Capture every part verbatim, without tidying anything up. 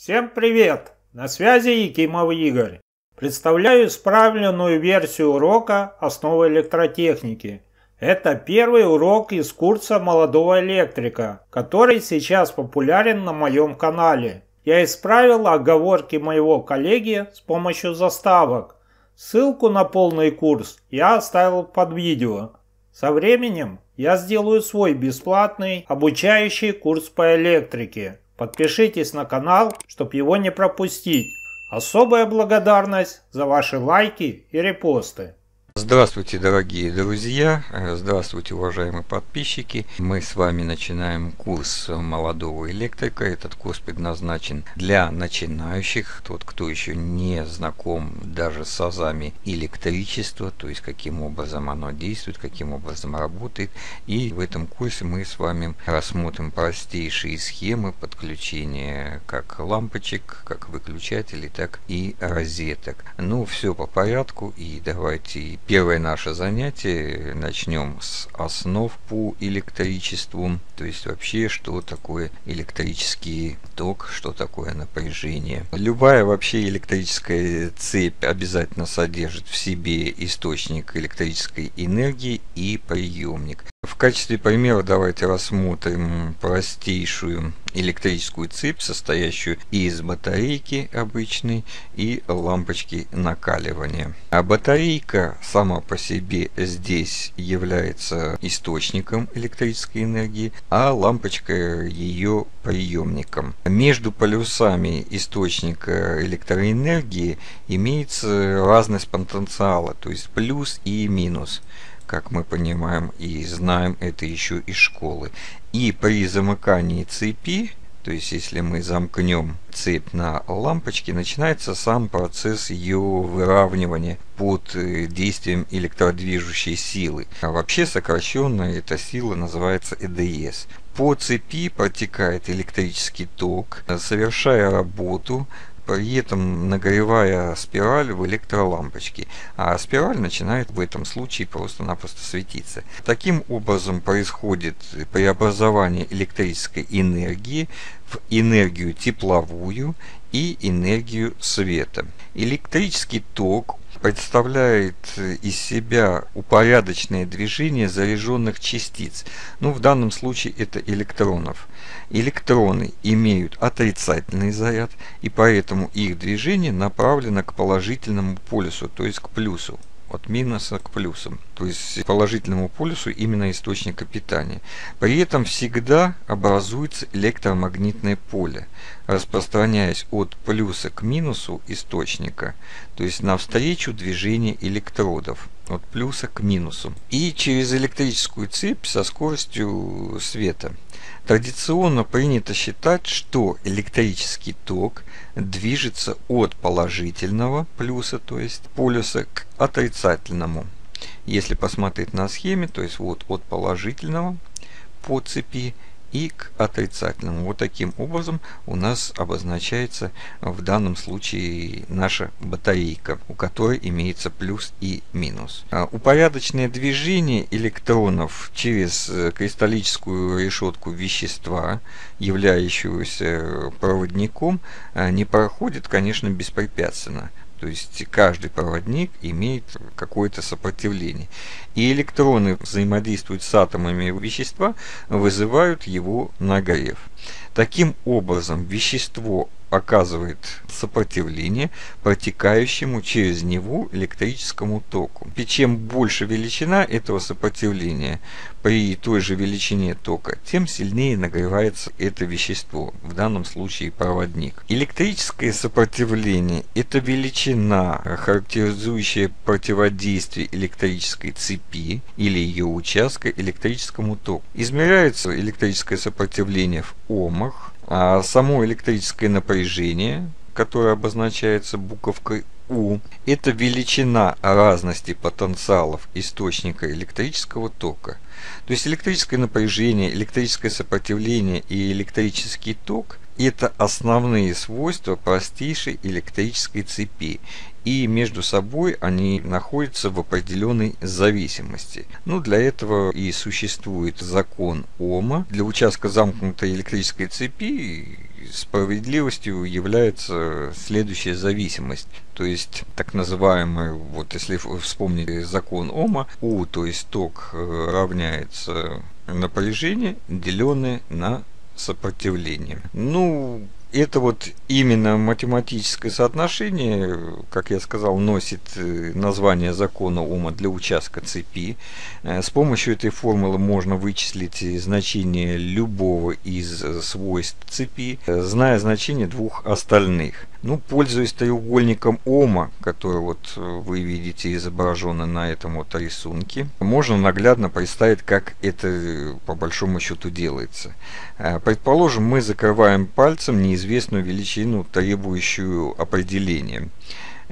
Всем привет! На связи Екимов Игорь. Представляю исправленную версию урока «Основы электротехники». Это первый урок из курса молодого электрика, который сейчас популярен на моем канале. Я исправил оговорки моего коллеги с помощью заставок. Ссылку на полный курс я оставил под видео. Со временем я сделаю свой бесплатный обучающий курс по электрике. Подпишитесь на канал, чтобы его не пропустить. Особая благодарность за ваши лайки и репосты. Здравствуйте, дорогие друзья! Здравствуйте, уважаемые подписчики! Мы с вами начинаем курс молодого электрика. Этот курс предназначен для начинающих, тот, кто еще не знаком даже с азами электричества, то есть каким образом оно действует, каким образом работает. И в этом курсе мы с вами рассмотрим простейшие схемы подключения как лампочек, как выключателей, так и розеток. Ну, все по порядку, и давайте первое наше занятие начнем с основ по электричеству, то есть вообще, что такое электрический ток, что такое напряжение. Любая вообще электрическая цепь обязательно содержит в себе источник электрической энергии и приемник. В качестве примера давайте рассмотрим простейшую электрическую цепь, состоящую из батарейки обычной и лампочки накаливания. А батарейка сама по себе здесь является источником электрической энергии, а лампочка ее приемником. Между полюсами источника электроэнергии имеется разность потенциала, то есть плюс и минус. Как мы понимаем и знаем это еще из школы. И при замыкании цепи, то есть если мы замкнем цепь на лампочке, начинается сам процесс ее выравнивания под действием электродвижущей силы. А вообще сокращенно эта сила называется Э Д С. По цепи протекает электрический ток, совершая работу, при этом нагревая спираль в электролампочке, а спираль начинает в этом случае просто-напросто светиться. Таким образом происходит преобразование электрической энергии в энергию тепловую и энергию света. Электрический ток представляет из себя упорядоченное движение заряженных частиц. Ну, в данном случае это электронов. Электроны имеют отрицательный заряд, и поэтому их движение направлено к положительному полюсу, то есть к плюсу. От минуса к плюсам, то есть к положительному полюсу именно источника питания. При этом всегда образуется электромагнитное поле, распространяясь от плюса к минусу источника, то есть навстречу движению электродов от плюса к минусу и через электрическую цепь со скоростью света. Традиционно принято считать, что электрический ток движется от положительного плюса, то есть полюса, к отрицательному. Если посмотреть на схеме, то есть вот от положительного по цепи и к отрицательному. Вот таким образом у нас обозначается в данном случае наша батарейка, у которой имеется плюс и минус. Упорядоченное движение электронов через кристаллическую решетку вещества, являющегося проводником, не проходит, конечно, беспрепятственно. То есть каждый проводник имеет какое-то сопротивление. И электроны взаимодействуют с атомами вещества, вызывают его нагрев. Таким образом, вещество оказывает сопротивление протекающему через него электрическому току. И чем больше величина этого сопротивления при той же величине тока, тем сильнее нагревается это вещество, в данном случае проводник. Электрическое сопротивление – это величина, характеризующая противодействие электрической цепи или ее участка электрическому току. Измеряется электрическое сопротивление в омах. А само электрическое напряжение, которое обозначается буковкой У, это величина разности потенциалов источника электрического тока. То есть электрическое напряжение, электрическое сопротивление и электрический ток – это основные свойства простейшей электрической цепи. И между собой они находятся в определенной зависимости. Ну, для этого и существует закон Ома. Для участка замкнутой электрической цепи справедливостью является следующая зависимость. То есть так называемый, вот если вспомнить закон Ома, У, то есть ток равняется напряжение, деленное на сопротивление. Ну, это вот именно математическое соотношение, как я сказал, носит название закона Ома для участка цепи. С помощью этой формулы можно вычислить значение любого из свойств цепи, зная значение двух остальных. Ну, пользуясь треугольником Ома, который вот вы видите изображен на этом вот рисунке, можно наглядно представить, как это по большому счету делается. Предположим, мы закрываем пальцем неизвестную величину, требующую определения.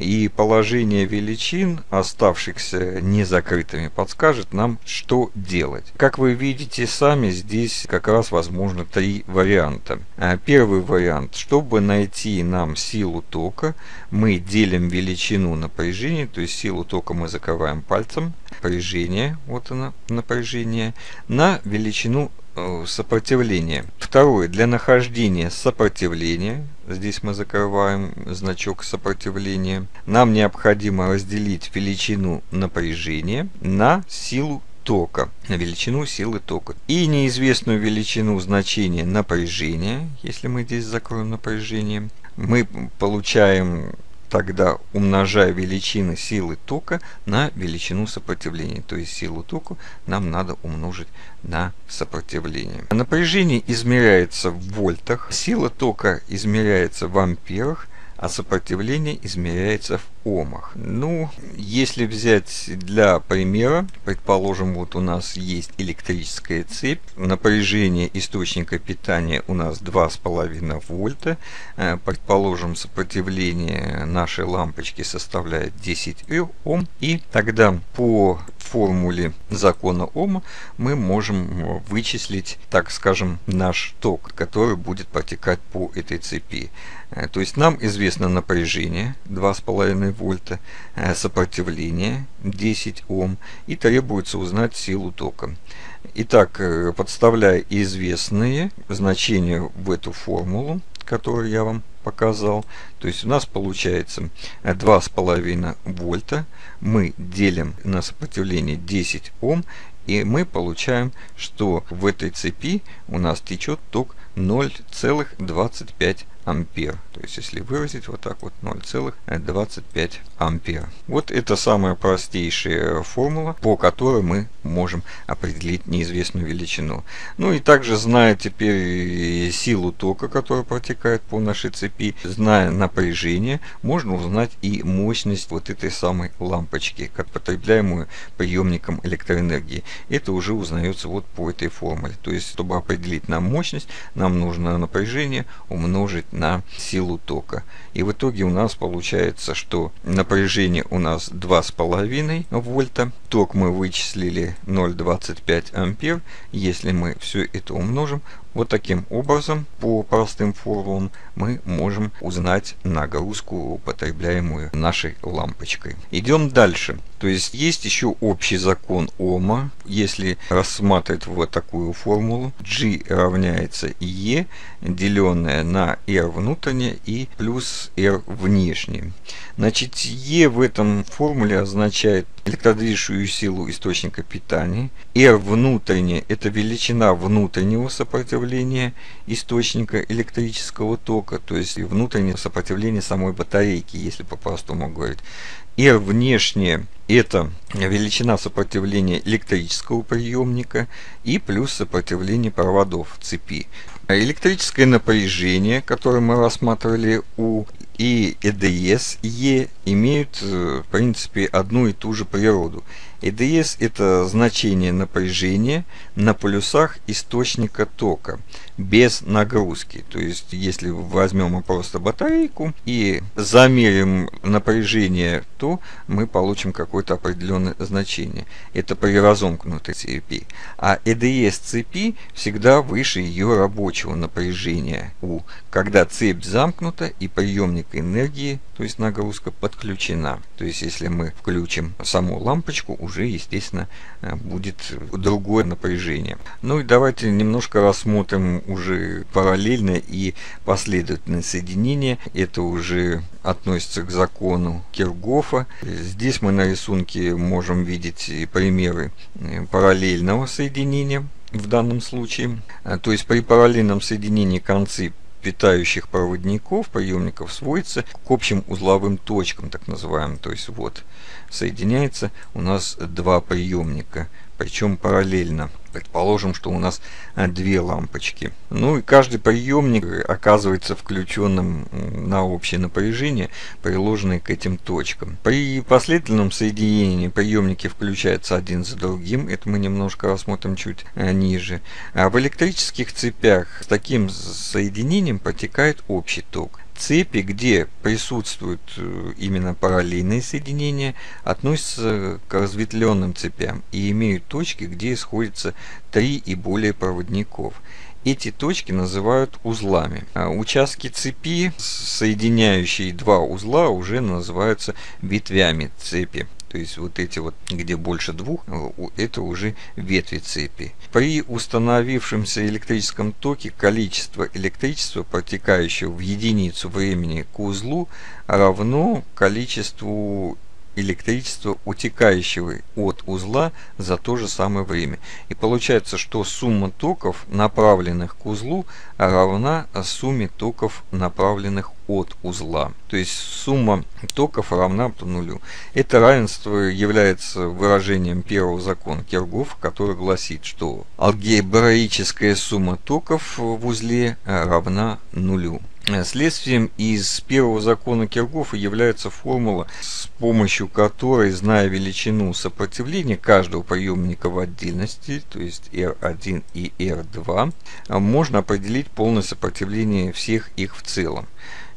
И положение величин, оставшихся незакрытыми, подскажет нам, что делать. Как вы видите сами, здесь как раз возможно три варианта. Первый вариант. Чтобы найти нам силу тока, мы делим величину напряжения, то есть силу тока мы закрываем пальцем, напряжение, вот оно, напряжение, на величину сопротивления. Второе. Для нахождения сопротивления, здесь мы закрываем значок сопротивления, нам необходимо разделить величину напряжения на силу тока, на величину силы тока. И неизвестную величину значения напряжения, если мы здесь закроем напряжение, мы получаем тогда, умножая величины силы тока на величину сопротивления. То есть силу тока нам надо умножить на сопротивление. Напряжение измеряется в вольтах, сила тока измеряется в амперах, а сопротивление измеряется в омах. Ну, если взять для примера, предположим, вот у нас есть электрическая цепь, напряжение источника питания у нас два и пять десятых вольта, предположим, сопротивление нашей лампочки составляет десять Ом, и тогда по формуле закона Ома мы можем вычислить, так скажем, наш ток, который будет протекать по этой цепи. То есть нам известно напряжение два и пять десятых вольта, сопротивление десять Ом, и требуется узнать силу тока. Итак, подставляя известные значения в эту формулу, которую я вам показал, то есть у нас получается два и пять десятых вольта, мы делим на сопротивление десять Ом, и мы получаем, что в этой цепи у нас течет ток ноль целых двадцать пять сотых ампер. То есть, если выразить вот так вот, ноль целых двадцать пять сотых ампер. Вот это самая простейшая формула, по которой мы можем определить неизвестную величину. Ну и также, зная теперь силу тока, которая протекает по нашей цепи, зная напряжение, можно узнать и мощность вот этой самой лампочки, как потребляемую приемником электроэнергии. Это уже узнается вот по этой формуле. То есть, чтобы определить нам мощность, нам нужно напряжение умножить на силу тока. И в итоге у нас получается, что напряжение у нас два и пять десятых вольта. Ток мы вычислили ноль целых двадцать пять сотых ампер. Если мы все это умножим, вот таким образом, по простым формулам, мы можем узнать нагрузку, потребляемую нашей лампочкой. Идем дальше. То есть, есть еще общий закон Ома. Если рассматривать вот такую формулу, G равняется E, деленное на R внутреннее и плюс R внешнее. Значит, E в этом формуле означает электродвижущую силу источника питания. R внутренняя – это величина внутреннего сопротивления источника электрического тока, то есть внутреннее сопротивление самой батарейки, если по-простому говорить. R внешняя – это величина сопротивления электрического приемника и плюс сопротивление проводов цепи. Электрическое напряжение, которое мы рассматривали, У, и ЭДС, Е, имеют в принципе одну и ту же природу. ЭДС – это значение напряжения на полюсах источника тока без нагрузки. То есть, если возьмем мы просто батарейку и замерим напряжение, то мы получим какое-то определенное значение. Это при разомкнутой цепи. А ЭДС цепи всегда выше ее рабочего напряжения У, когда цепь замкнута и приемник энергии, то есть нагрузка, подключена. То есть, если мы включим саму лампочку, уже уже, естественно, будет другое напряжение. Ну и давайте немножко рассмотрим уже параллельно и последовательное соединение. Это уже относится к закону Кирхгофа. Здесь мы на рисунке можем видеть примеры параллельного соединения в данном случае. То есть при параллельном соединении концы питающих проводников, приемников сводится к общим узловым точкам, так называемым. То есть вот соединяется у нас два приемника, причем параллельно. Предположим, что у нас две лампочки. Ну и каждый приемник оказывается включенным на общее напряжение, приложенное к этим точкам. При последовательном соединении приемники включаются один за другим. Это мы немножко рассмотрим чуть ниже. А в электрических цепях с таким соединением протекает общий ток. Цепи, где присутствуют именно параллельные соединения, относятся к разветвленным цепям и имеют точки, где исходятся три и более проводников. Эти точки называют узлами. А участки цепи, соединяющие два узла, уже называются ветвями цепи. То есть вот эти вот, где больше двух, это уже ветви цепи. При установившемся электрическом токе количество электричества, протекающего в единицу времени к узлу, равно количеству электричества, утекающего от узла за то же самое время. И получается, что сумма токов, направленных к узлу, равна сумме токов, направленных от узла. То есть сумма токов равна нулю. Это равенство является выражением первого закона Кирхгофа, который гласит, что алгебраическая сумма токов в узле равна нулю. Следствием из первого закона Кирхгофа является формула, с помощью которой, зная величину сопротивления каждого приемника в отдельности, то есть эр один и эр два, можно определить полное сопротивление всех их в целом.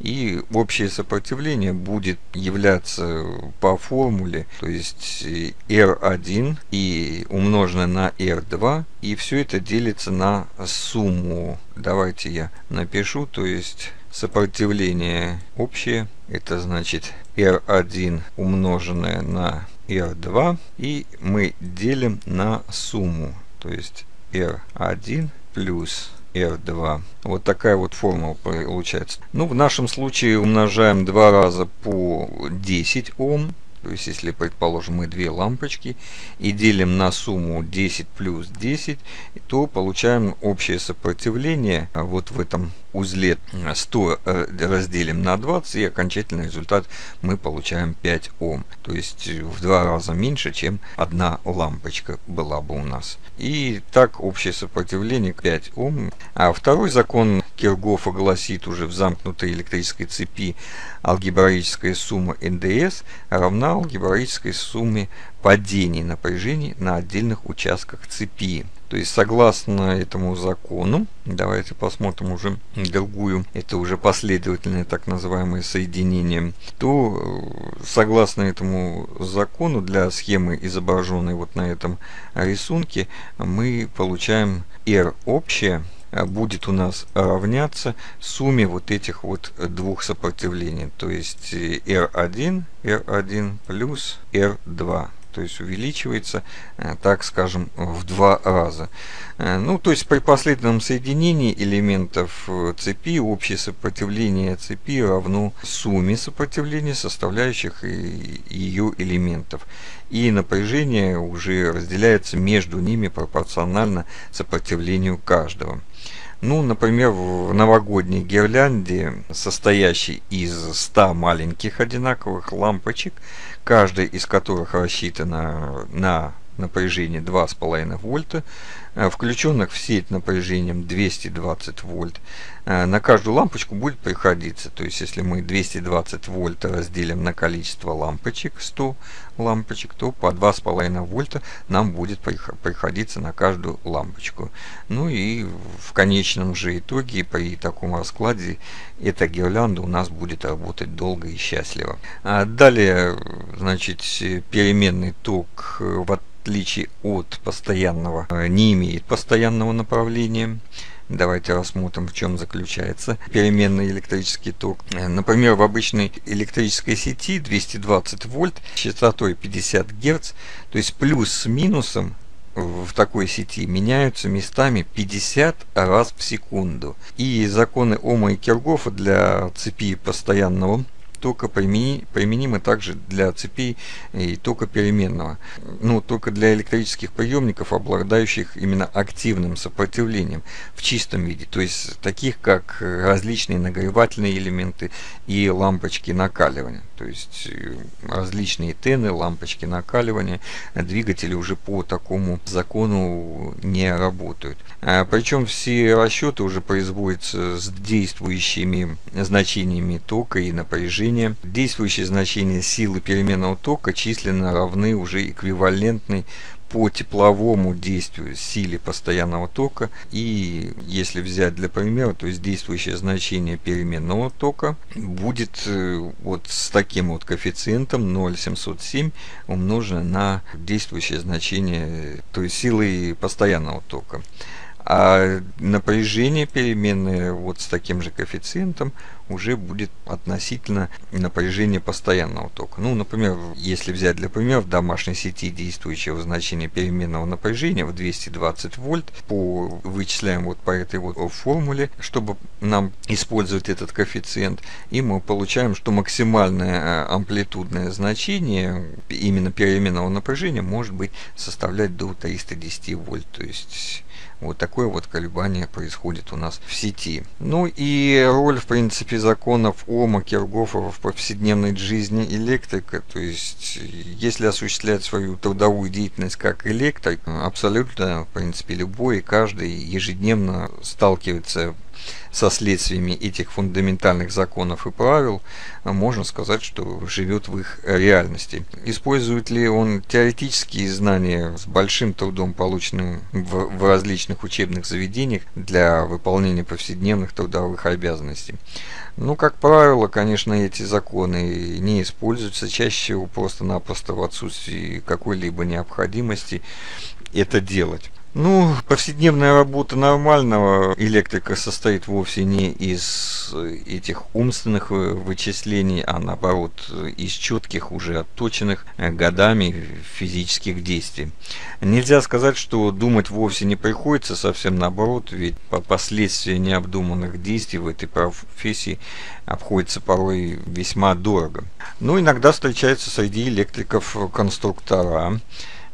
И общее сопротивление будет являться по формуле, то есть эр один и умноженное на эр два, и все это делится на сумму. Давайте я напишу, то есть сопротивление общее, это значит эр один умноженное на эр два, и мы делим на сумму, то есть эр один плюс эр два. Вот такая вот формула получается. Ну, в нашем случае умножаем два раза по десять Ом. То есть, если, предположим, мы две лампочки и делим на сумму десять плюс десять, то получаем общее сопротивление вот в этом узле сто разделим на двадцать, и окончательный результат мы получаем пять Ом. То есть, в два раза меньше, чем одна лампочка была бы у нас. И так, общее сопротивление пять Ом. А второй закон Кирхгофа гласит уже: в замкнутой электрической цепи алгебраическая сумма эн дэ эс равна алгебраической сумме падений напряжений на отдельных участках цепи. То есть, согласно этому закону, давайте посмотрим уже другую, это уже последовательное так называемое соединение, то согласно этому закону для схемы, изображенной вот на этом рисунке, мы получаем R общее будет у нас равняться сумме вот этих вот двух сопротивлений, то есть эр один, эр один плюс эр два. То есть увеличивается, так скажем, в два раза. Ну, то есть при последовательном соединении элементов цепи общее сопротивление цепи равно сумме сопротивления составляющих ее элементов. И напряжение уже разделяется между ними пропорционально сопротивлению каждого. Ну, например, в новогодней гирлянде, состоящей из ста маленьких одинаковых лампочек, каждая из которых рассчитана на напряжение два и пять вольта, включенных в сеть напряжением двести двадцать вольт, на каждую лампочку будет приходиться, то есть если мы двести двадцать вольт разделим на количество лампочек, сто лампочек, то по два и пять вольта нам будет приходиться на каждую лампочку. Ну и в конечном же итоге при таком раскладе эта гирлянда у нас будет работать долго и счастливо. Далее, значит, переменный ток в отличие от постоянного не имеет постоянного направления. Давайте рассмотрим, в чем заключается переменный электрический ток. Например, в обычной электрической сети двести двадцать вольт с частотой пятьдесят герц, то есть плюс с минусом в такой сети меняются местами пятьдесят раз в секунду. И законы Ома и Кирхгофа для цепи постоянного тока применимы также для цепей и тока переменного, но только для электрических приемников, обладающих именно активным сопротивлением в чистом виде, то есть таких как различные нагревательные элементы и лампочки накаливания, то есть различные тены, лампочки накаливания, двигатели уже по такому закону не работают. Причем все расчеты уже производятся с действующими значениями тока и напряжения. Действующие значения силы переменного тока численно равны уже эквивалентной по тепловому действию силе постоянного тока. И если взять для примера, то есть действующее значение переменного тока будет вот с таким вот коэффициентом ноль целых семьсот семь умножено на действующее значение, то есть силы постоянного тока. А напряжение переменное вот с таким же коэффициентом уже будет относительно напряжения постоянного тока. Ну, например, если взять для примера в домашней сети действующего значения переменного напряжения в двести двадцать вольт, по, вычисляем вот по этой вот формуле, чтобы нам использовать этот коэффициент, и мы получаем, что максимальное амплитудное значение именно переменного напряжения может быть составлять до триста десять вольт, то есть вот такое вот колебание происходит у нас в сети. Ну и роль, в принципе, законов Ома, Кирхгофа в повседневной жизни электрика. То есть, если осуществлять свою трудовую деятельность как электрик, абсолютно, в принципе, любой и каждый ежедневно сталкивается со следствиями этих фундаментальных законов и правил, можно сказать, что живет в их реальности. Использует ли он теоретические знания с большим трудом, полученным в, в различных учебных заведениях для выполнения повседневных трудовых обязанностей? Ну, как правило, конечно, эти законы не используются, чаще всего просто-напросто в отсутствии какой-либо необходимости это делать. Ну, повседневная работа нормального электрика состоит вовсе не из этих умственных вычислений, а наоборот из четких, уже отточенных годами физических действий. Нельзя сказать, что думать вовсе не приходится, совсем наоборот, ведь последствия необдуманных действий в этой профессии обходятся порой весьма дорого. Но иногда встречаются среди электриков конструктора,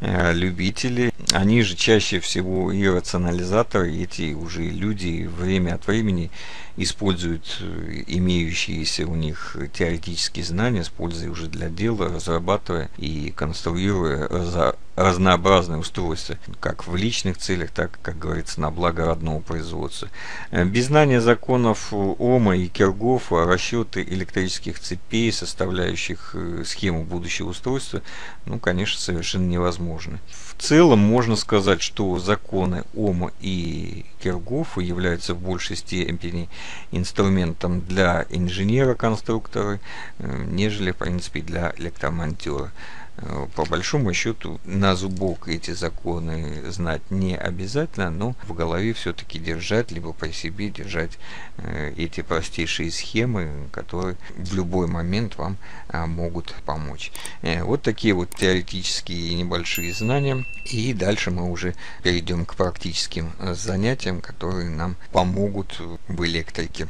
любители, они же чаще всего и рационализаторы, эти уже люди время от времени используют имеющиеся у них теоретические знания с пользой уже для дела, разрабатывая и конструируя раз... разнообразные устройства, как в личных целях, так, как говорится, на благо родного производства. Без знания законов Ома и Кирхгофа расчеты электрических цепей, составляющих схему будущего устройства, ну, конечно, совершенно невозможны. В целом можно сказать, что законы Ома и Кирхгофа являются в большей степени инструментом для инженера-конструктора, нежели, в принципе, для электромонтера. По большому счету на зубок эти законы знать не обязательно, но в голове все-таки держать, либо при себе держать эти простейшие схемы, которые в любой момент вам могут помочь. Вот такие вот теоретические небольшие знания. И дальше мы уже перейдем к практическим занятиям, которые нам помогут в электрике.